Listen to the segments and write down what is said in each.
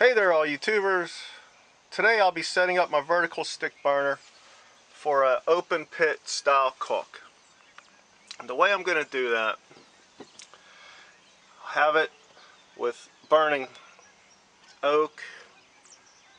Hey there all YouTubers. Today I'll be setting up my vertical stick burner for an open pit style cook. And the way I'm going to do that, I have it with burning oak,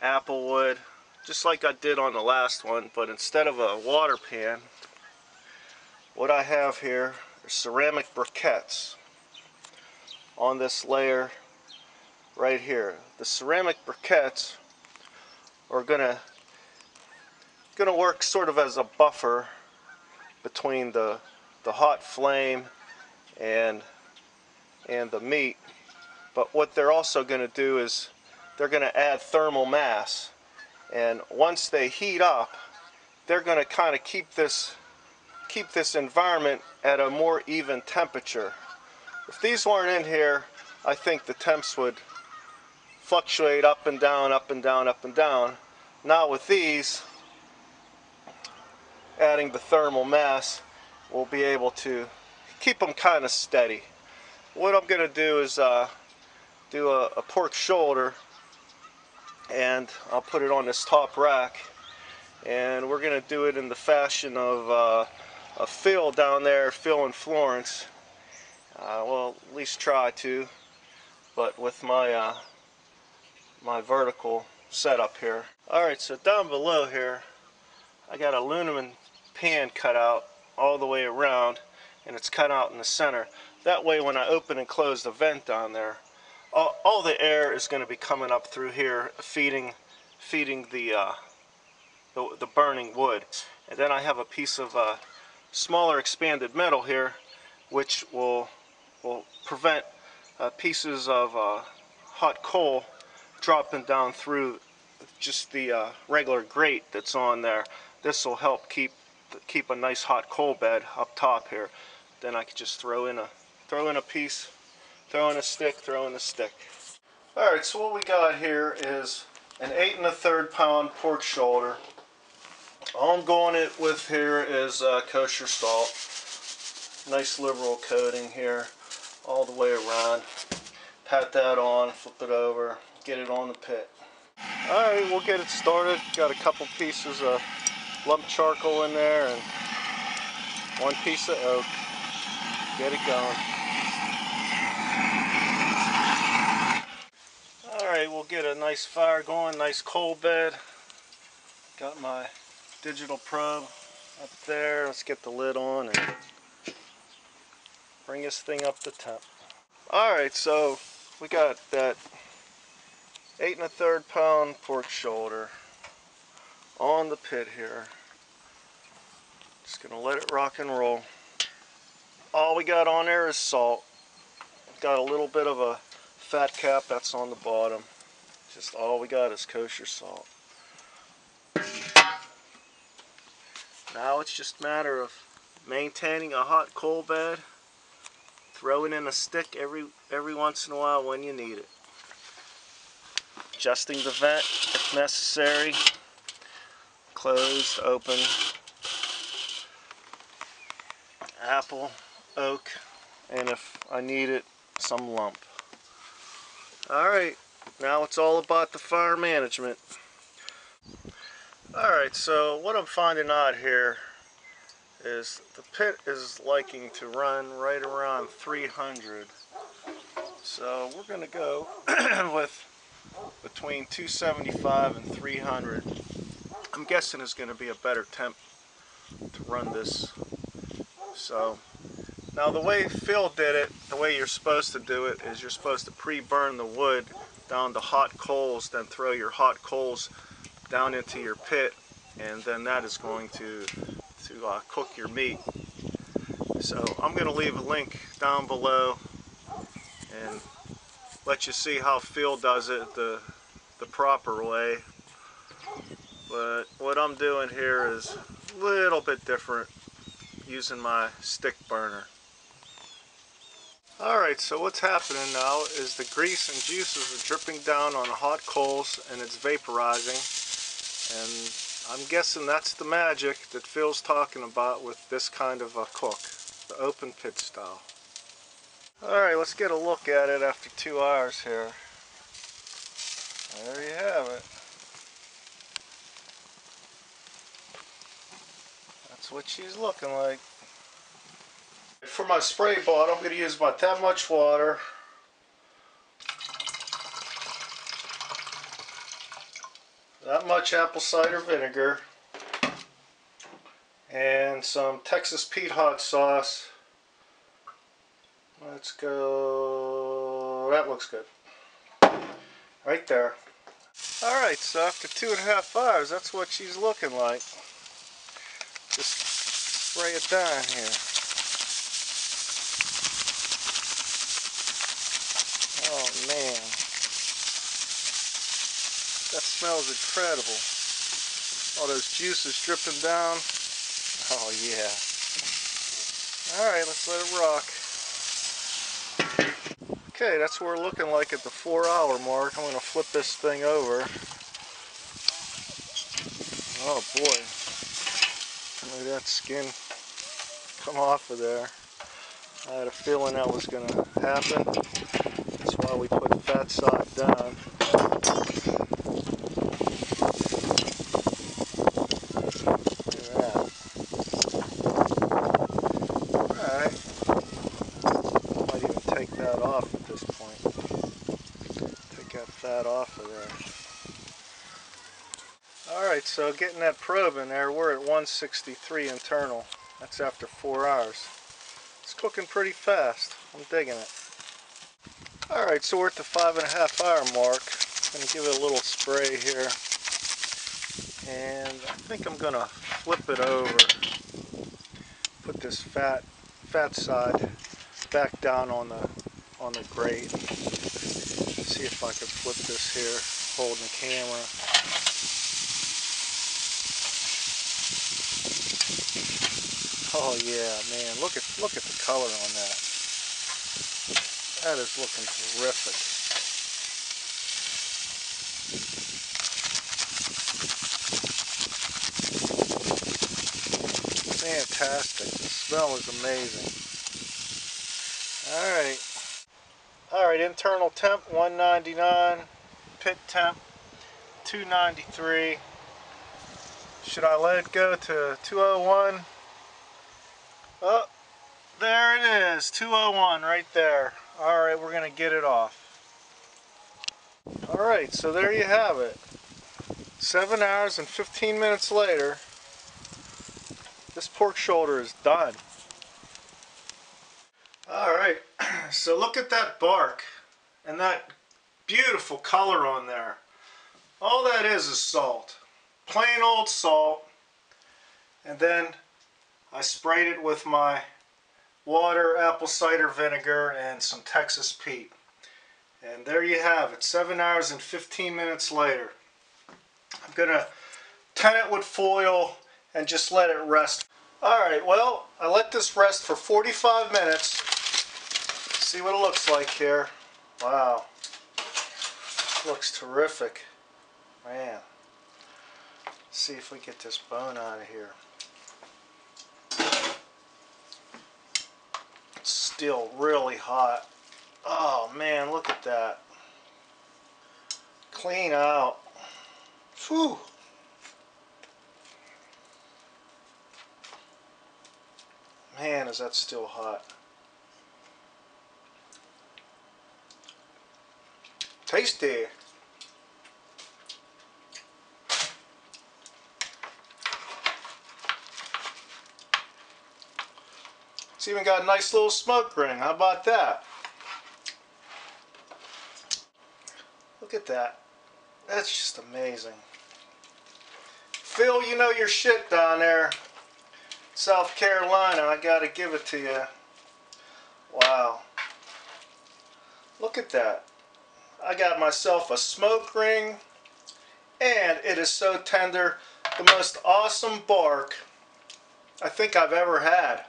apple wood, just like I did on the last one, but instead of a water pan, what I have here are ceramic briquettes on this layer right here. The ceramic briquettes are gonna work sort of as a buffer between the hot flame and the meat, but what they're also gonna do is they're gonna add thermal mass, and once they heat up they're gonna kinda keep this environment at a more even temperature. If these weren't in here, I think the temps would fluctuate up and down, up and down, up and down. Now with these, adding the thermal mass, we'll be able to keep them kind of steady. What I'm going to do is do a pork shoulder, and I'll put it on this top rack, and we're going to do it in the fashion of a Phil down there, Phil in Florence. Well, at least try to, but with my my vertical setup here. Alright, so down below here I got aluminum pan cut out all the way around, and it's cut out in the center. That way when I open and close the vent down there, all the air is going to be coming up through here, feeding the burning wood. And then I have a piece of smaller expanded metal here, which will prevent pieces of hot coal dropping down through just the regular grate that's on there. This will help keep a nice hot coal bed up top here. Then I can just throw in a stick. All right, so what we got here is an 8 1/3 pound pork shoulder. All I'm going it with here is kosher salt. Nice liberal coating here all the way around. Pat that on, flip it over, get it on the pit. Alright, we'll get it started. Got a couple pieces of lump charcoal in there and one piece of oak. Get it going. Alright, we'll get a nice fire going, nice coal bed. Got my digital probe up there. Let's get the lid on and bring this thing up to temp. Alright, so we got that 8 1/3 pound pork shoulder on the pit here. Just gonna let it rock and roll. All we got on there is salt. Got a little bit of a fat cap that's on the bottom. Just all we got is kosher salt. Now it's just a matter of maintaining a hot coal bed, throwing in a stick every once in a while when you need it. Adjusting the vent if necessary, closed, open, apple, oak, and if I need it, some lump. Alright, now it's all about the fire management. Alright, so what I'm finding out here is the pit is liking to run right around 300. So we're going to go with between 275 and 300. I'm guessing it's going to be a better temp to run this. So now the way Phil did it, the way you're supposed to do it is you're supposed to pre-burn the wood down to hot coals, then throw your hot coals down into your pit, and then that is going to cook your meat. So I'm going to leave a link down below and let you see how Phil does it the proper way. But what I'm doing here is a little bit different, using my stick burner. Alright, so what's happening now is the grease and juices are dripping down on hot coals and it's vaporizing, and I'm guessing that's the magic that Phil's talking about with this kind of a cook, the open pit style. Alright, let's get a look at it after 2 hours here. There you have it. That's what she's looking like. For my spray bottle, I'm going to use about that much water. That much apple cider vinegar. And some Texas Pete hot sauce. Let's go. That looks good. Right there. Alright, so after 2.5 hours, that's what she's looking like. Just spray it down here. Oh man. That smells incredible. All those juices dripping down. Oh yeah. Alright, let's let it rock. Okay, that's what we're looking like at the 4-hour mark. I'm going to flip this thing over. Oh boy. Look at that skin come off of there. I had a feeling that was going to happen. That's why we put fat sock down. So getting that probe in there, we're at 163 internal. That's after 4 hours. It's cooking pretty fast. I'm digging it. Alright, so we're at the 5.5 hour mark. I'm going to give it a little spray here. And I think I'm going to flip it over. Put this fat side back down on the grate. See if I can flip this here, holding the camera. Oh yeah, man, look at the color on that. That is looking terrific. Fantastic. The smell is amazing. Alright, internal temp 199, pit temp 293. Should I let it go to 201? Oh, there it is, 201 right there. All right, we're going to get it off. All right, so there you have it. 7 hours and 15 minutes later, this pork shoulder is done. All right, so look at that bark and that beautiful color on there. All that is salt, plain old salt, and then I sprayed it with my water, apple cider vinegar, and some Texas Pete. And there you have it, 7 hours and 15 minutes later. I'm going to tin it with foil and just let it rest. Alright, well, I let this rest for 45 minutes. See what it looks like here. Wow. Looks terrific. Man. Let's see if we get this bone out of here. Still really hot. Oh man, look at that. Clean out. Whew. Man, is that still hot. Tasty. It's even got a nice little smoke ring. How about that? Look at that. That's just amazing. Phil, you know your shit down there. South Carolina, I gotta give it to you. Wow. Look at that. I got myself a smoke ring. And it is so tender. The most awesome bark I think I've ever had.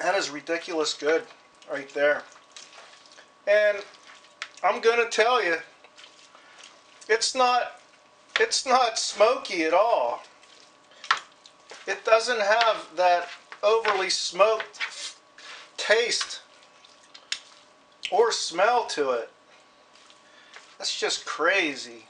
That is ridiculous good right there. And I'm going to tell you, it's not smoky at all. It doesn't have that overly smoked taste or smell to it. That's just crazy.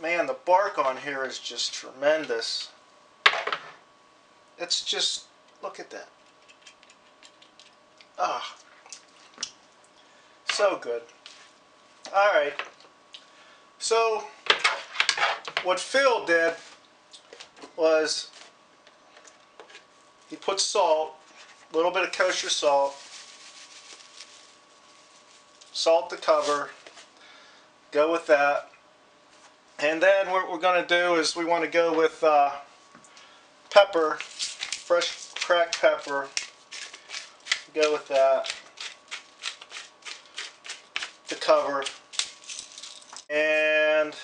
Man, the bark on here is just tremendous. It's just, look at that. Ah, so good. Alright, so what Phil did was he put salt, a little bit of kosher salt, salt to cover, go with that. And then what we're going to do is we want to go with pepper, fresh cracked pepper, go with that to cover, and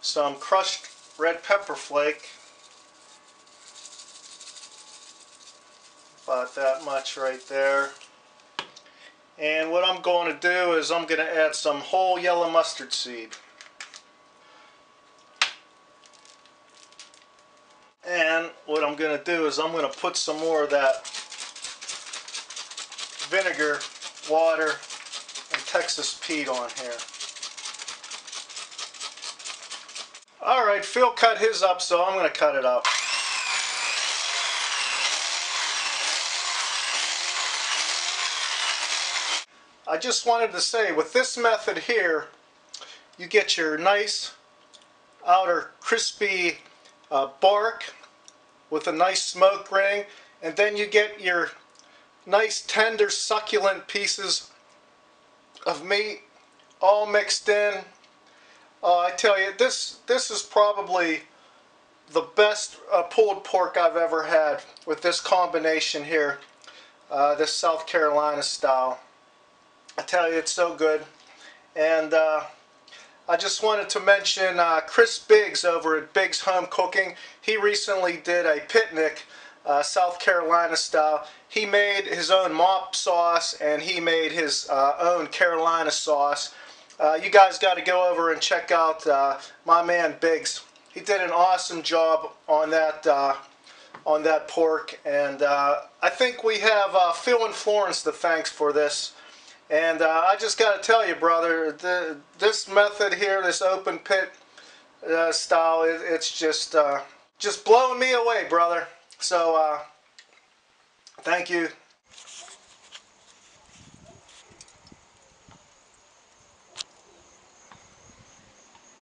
some crushed red pepper flake, about that much right there. And what I'm going to do is I'm going to add some whole yellow mustard seed. And what I'm going to do is I'm going to put some more of that vinegar, water, and Texas Pete on here. Alright, Phil cut his up, so I'm going to cut it up. I just wanted to say, with this method here, you get your nice outer crispy bark with a nice smoke ring, and then you get your nice tender succulent pieces of meat all mixed in. I tell you, this is probably the best pulled pork I've ever had with this combination here, this South Carolina style. I tell you, it's so good. And I just wanted to mention Chris Biggs over at Biggs Home Cooking. He recently did a picnic, South Carolina style. He made his own mop sauce and he made his own Carolina sauce. You guys got to go over and check out my man Biggs. He did an awesome job on that pork, and I think we have Phil in Florence to thank for this. And I just got to tell you, brother, this method here, this open pit style, it's just blowing me away, brother. So thank you.